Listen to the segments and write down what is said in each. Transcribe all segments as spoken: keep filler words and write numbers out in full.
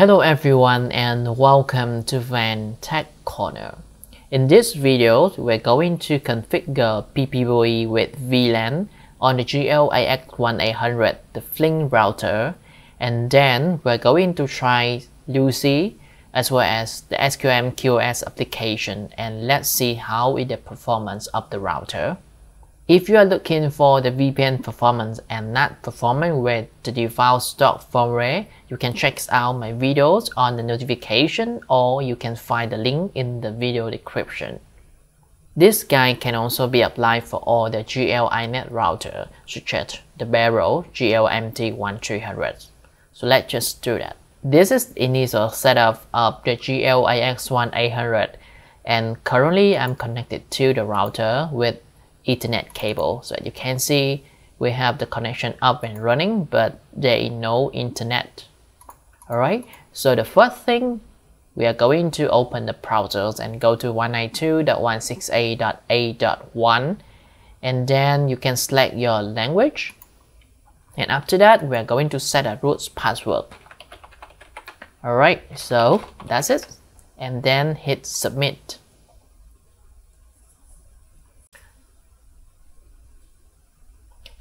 Hello everyone and welcome to Van Tech Corner. In this video, we're going to configure PPPoE with V LAN on the G L A X eighteen hundred, the Flint router, and then we're going to try LuCI as well as the S Q M QoS application, and let's see how is the performance of the router. If you are looking for the V P N performance and not performing with the default stock firmware, you can check out my videos on the notification, or you can find the link in the video description. This guide can also be applied for all the G L-iNet router, such as the Beryl G L M T thirteen hundred. So let's just do that. This is the initial setup of the G L A X eighteen hundred, and currently I'm connected to the router with Ethernet cable. So as you can see, we have the connection up and running, but there is no internet. Alright, so the first thing, we are going to open the browsers and go to one ninety-two dot one sixty-eight dot eight dot one, and then you can select your language, and after that we are going to set a root password. Alright, so that's it, and then hit submit.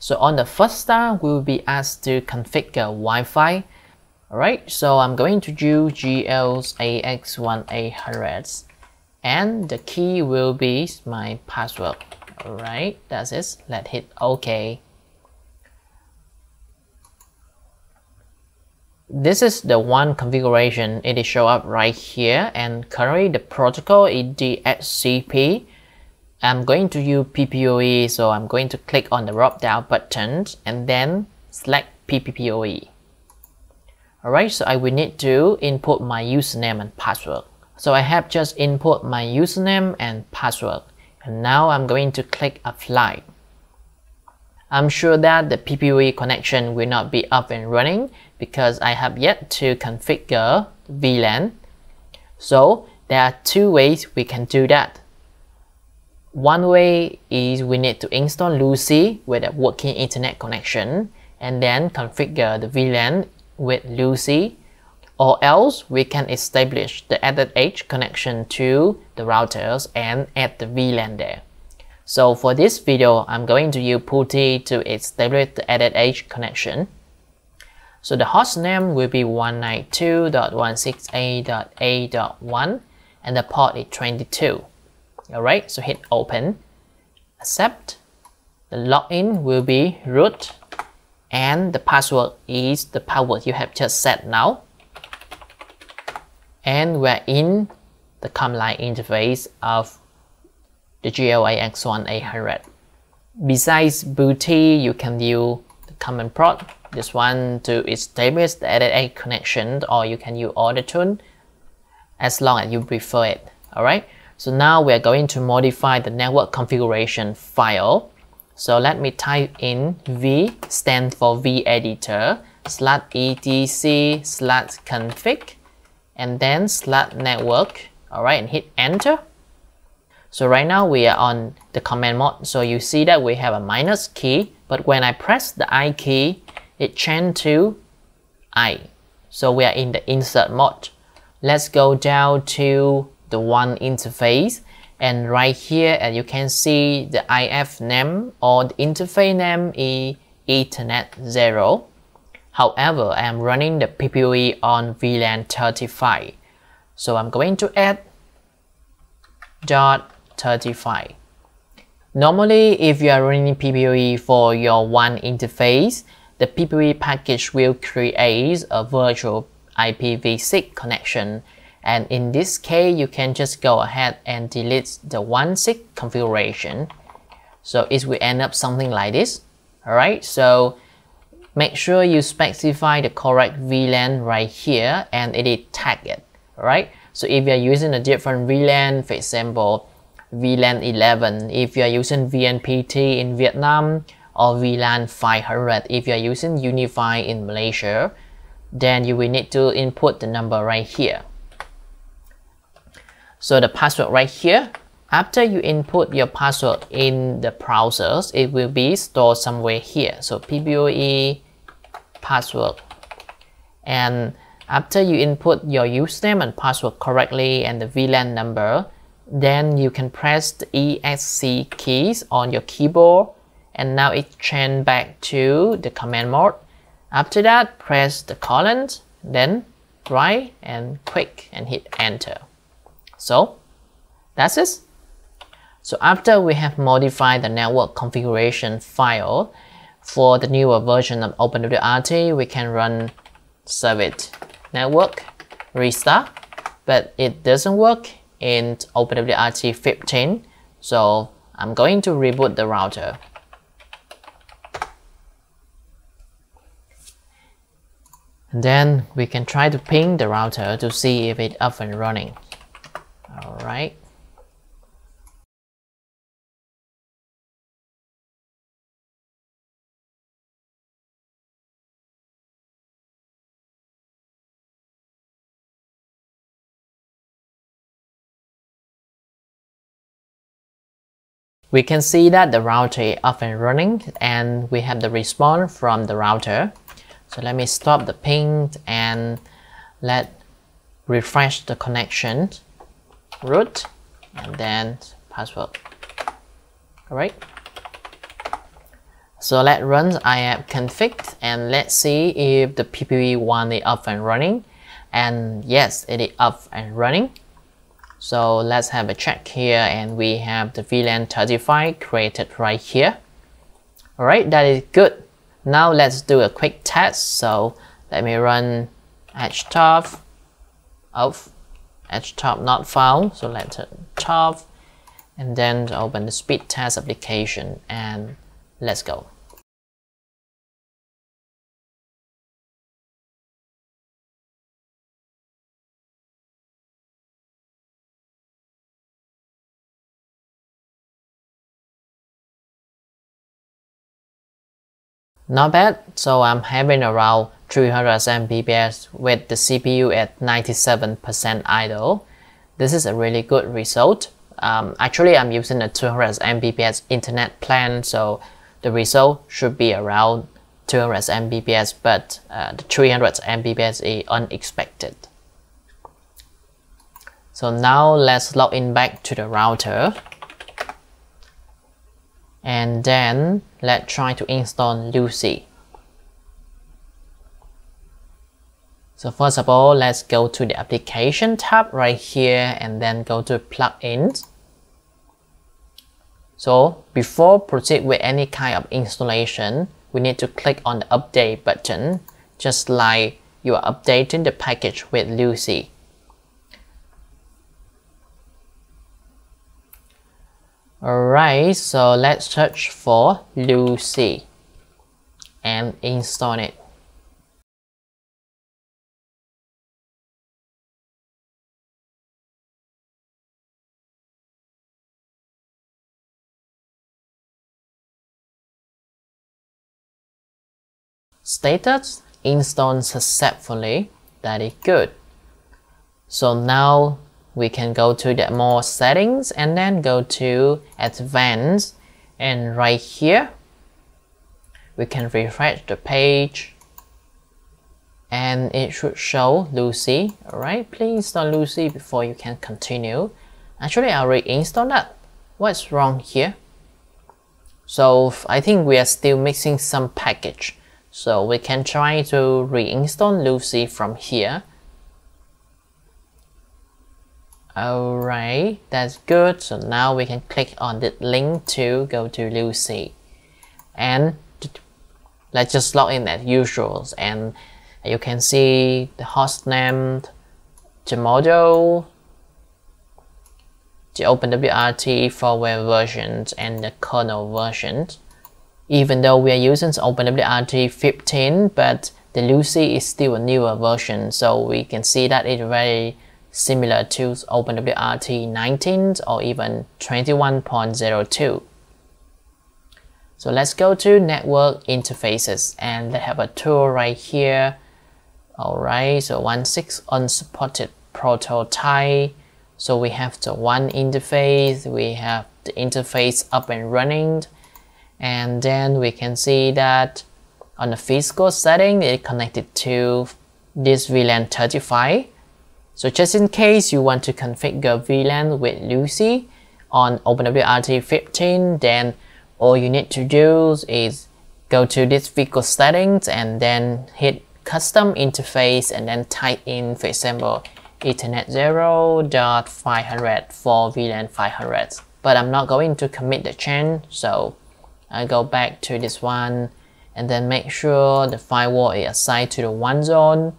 So on the first star, we will be asked to configure Wi-Fi. Alright, so I'm going to use G L A X eighteen hundred, and the key will be my password. Alright, that's it. Let's hit OK. This is the one configuration. It is show up right here, and currently the protocol is D H C P. I'm going to use PPPoE, so I'm going to click on the drop down button and then select PPPoE. Alright, so I will need to input my username and password. So I have just input my username and password, and now I'm going to click apply. I'm sure that the PPPoE connection will not be up and running because I have yet to configure V LAN. So there are two ways we can do that. One way is we need to install LuCI with a working internet connection and then configure the V LAN with LuCI, or else we can establish the S S H connection to the routers and add the V LAN there. So for this video, I'm going to use PuTTY to establish the S S H connection. So the hostname will be one ninety-two dot one sixty-eight dot eight dot one and the port is twenty-two. Alright, so hit open, accept. The login will be root, and the password is the password you have just set now. And we're in the command line interface of the G L A X eighteen hundred. Besides PuTTY, you can use the command prod, this one to establish the S S H connection, or you can use auto-tune as long as you prefer it. Alright. So now we are going to modify the network configuration file. So let me type in V, stand for vEditor, slash etc, slash config, and then slash network. Alright, and hit enter. So right now we are on the command mode. So you see that we have a minus key, but when I press the I key, it changed to I. So we are in the insert mode. Let's go down to the one interface, and right here and you can see the I F name or the interface name is ethernet zero. However, I am running the PPPoE on V LAN thirty-five, so I'm going to add dot thirty-five. Normally, if you are running PPPoE for your one interface, the PPPoE package will create a virtual I P v six connection. And in this case, you can just go ahead and delete the one six configuration. So it will end up something like this. Alright, so make sure you specify the correct V LAN right here, and it is tagged. Alright, so if you are using a different V LAN, for example, V LAN eleven, if you are using V N P T in Vietnam, or V LAN five hundred, if you are using Unify in Malaysia, then you will need to input the number right here. So the password right here, after you input your password in the browsers, it will be stored somewhere here. So PPPoE password, and After you input your username and password correctly and the V LAN number, then you can press the E S C keys on your keyboard, and now it's changed back to the command mode. After that, press the colon, then right and click and hit enter. So that's it. So after we have modified the network configuration file for the newer version of OpenWRT, we can run service network restart, but it doesn't work in OpenWRT fifteen. So I'm going to reboot the router. And then we can try to ping the router to see if it's up and running. All right. We can see that the router is up and running, and we have the response from the router. So let me stop the ping and let refresh the connection root and then password. All right. So let's run ifconfig and let's see if the P P P O E one is up and running. And yes, it is up and running. So let's have a check here, and we have the V LAN thirty-five created right here. All right, that is good. Now let's do a quick test. So let me run htop of htop not found. So let's top and then open the speed test application and let's go. Not bad, so I'm having around three hundred M B P S with the C P U at ninety-seven percent idle. This is a really good result. Um, actually, I'm using a two hundred M B P S internet plan, so the result should be around two hundred M B P S, but uh, the three hundred M B P S is unexpected. So now let's log in back to the router. And then let's try to install LuCI. So first of all, let's go to the application tab right here and then go to plugins. So before proceed with any kind of installation, we need to click on the update button, just like you are updating the package with LuCI. Alright, so let's search for LuCI and install it. Status installed successfully. That is good. So now we can go to the more settings and then go to advanced, and right here we can refresh the page and it should show LuCI. Alright, please install LuCI before you can continue. Actually, I already installed that. What's wrong here? So I think we are still missing some package. So we can try to reinstall LuCI from here. Alright, that's good. So now we can click on the link to go to LuCI. And let's just log in as usual. And you can see the hostname, the model, the OpenWRT firmware versions, and the kernel versions. Even though we are using OpenWRT fifteen, but the LuCI is still a newer version. So we can see that it's very similar to OpenWRT nineteen or even twenty-one point oh two. So let's go to network interfaces and they have a tool right here. Alright, so one point six unsupported prototype. So we have the one interface, we have the interface up and running, and then we can see that on the physical setting it connected to this V LAN thirty-five. So just in case you want to configure V LAN with LuCI on OpenWRT fifteen, then all you need to do is go to this vehicle settings and then hit custom interface and then type in, for example, ethernet zero dot five hundred for V LAN five hundred. But I'm not going to commit the change, so I go back to this one and then make sure the firewall is assigned to the one zone.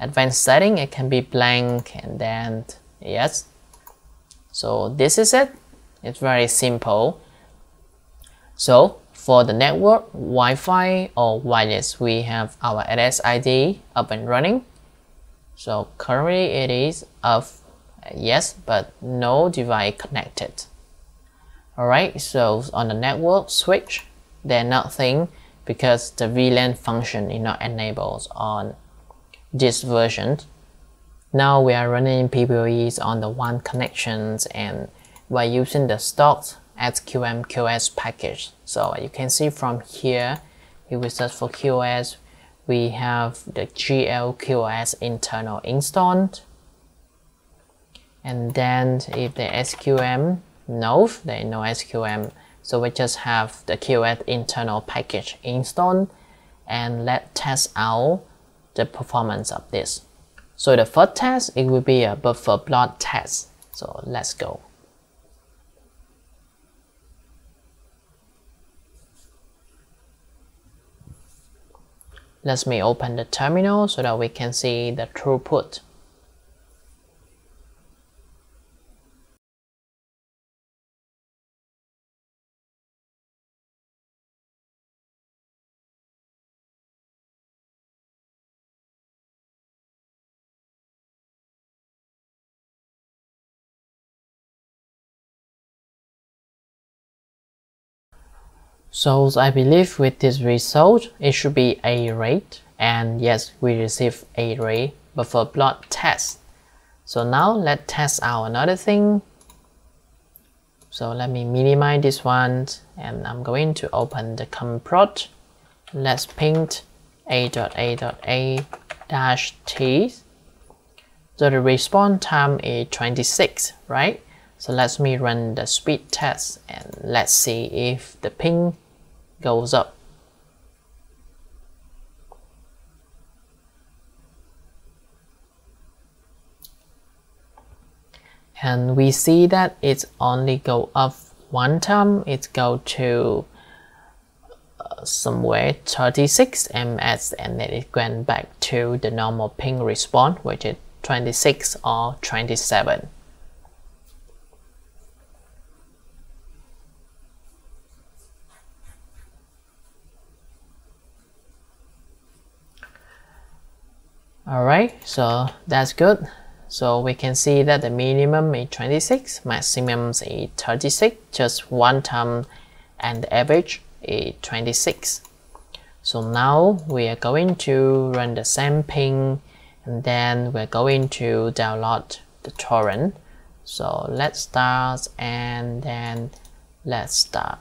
Advanced setting, it can be blank, and then yes. So this is it. It's very simple. So for the network, Wi-Fi or wireless, we have our S S I D up and running. So currently it is of yes, but no device connected. Alright, so on the network switch, there's nothing because the V LAN function is not enabled on this version. Now we are running P P O Es on the WAN connections and by using the stock S Q M Q o S package. So you can see from here, if we search for Q o S, we have the G L Q o S internal installed. And then if the S Q M, no, there is no S Q M. So we just have the Q o S internal package installed, and let's test out the performance of this. So the first test, it will be a buffer block test. So let's go. Let me open the terminal so that we can see the throughput. So I believe with this result, it should be A rate, and yes, we receive A rate buffer block test. So now let's test out another thing. So let me minimize this one, and I'm going to open the command prod. Let's ping a dot a dot a dash t. So the response time is twenty-six, right? So let me run the speed test and let's see if the ping goes up. And we see that it's only go up one time. It go to uh, somewhere thirty-six milliseconds, and then it went back to the normal ping response, which is twenty-six or twenty-seven. Alright, so that's good. So we can see that the minimum is twenty-six, maximum is thirty-six, just one time, and the average is twenty-six. So now we are going to run the same ping, and then we're going to download the torrent. So let's start, and then let's start.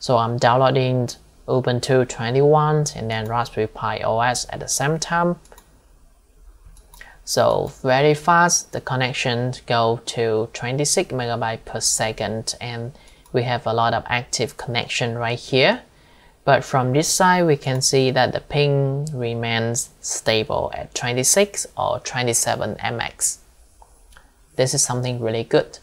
So I'm downloading Ubuntu twenty-one and then Raspberry Pi O S at the same time. So very fast, the connection go to twenty-six megabytes per second, and we have a lot of active connection right here. But from this side, we can see that the ping remains stable at twenty-six or twenty-seven milliseconds. This is something really good.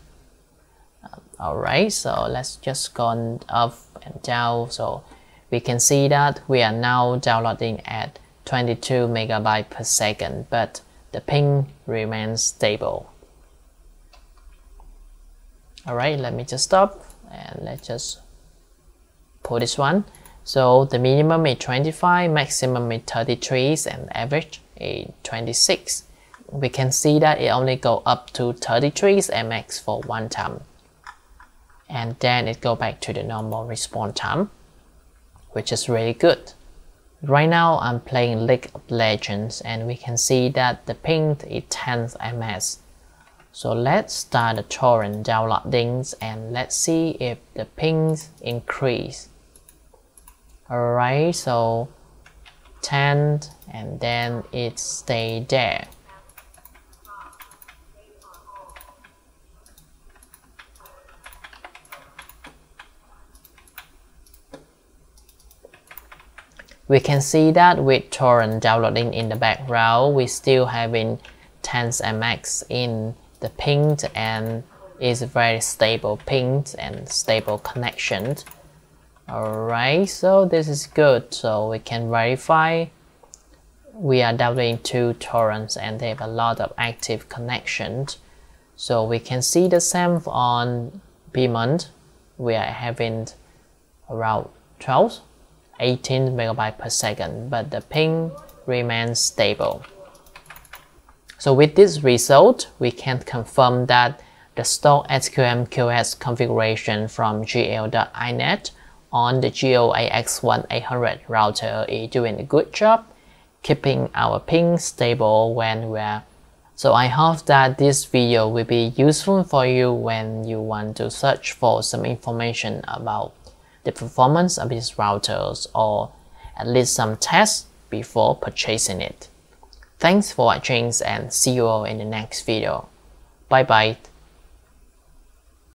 Alright, so let's just go up and down. So we can see that we are now downloading at twenty-two megabytes per second, but the ping remains stable. Alright, let me just stop and let's just pull this one. So the minimum is twenty-five, maximum is thirty-three, and average is twenty-six. We can see that it only go up to thirty-three milliseconds for one time, and then it go back to the normal response time, which is really good. Right now I'm playing League of Legends, and we can see that the ping is ten milliseconds. So let's start the torrent downloading and let's see if the pings increase. Alright, so ten and then it stay there. We can see that with torrent downloading in the background, we still having ten M X in the ping and is very stable ping and stable connection. Alright, so this is good. So we can verify we are downloading two torrents and they have a lot of active connections. So we can see the same on bmon. We are having around twelve, eighteen megabyte per second, but the ping remains stable. So with this result, we can confirm that the stored S Q M Q o S configuration from G L dot I net on the G L A X eighteen hundred router is doing a good job, keeping our ping stable when we're. So I hope that this video will be useful for you when you want to search for some information about the performance of these routers or at least some tests before purchasing it. Thanks for watching and see you all in the next video. Bye bye.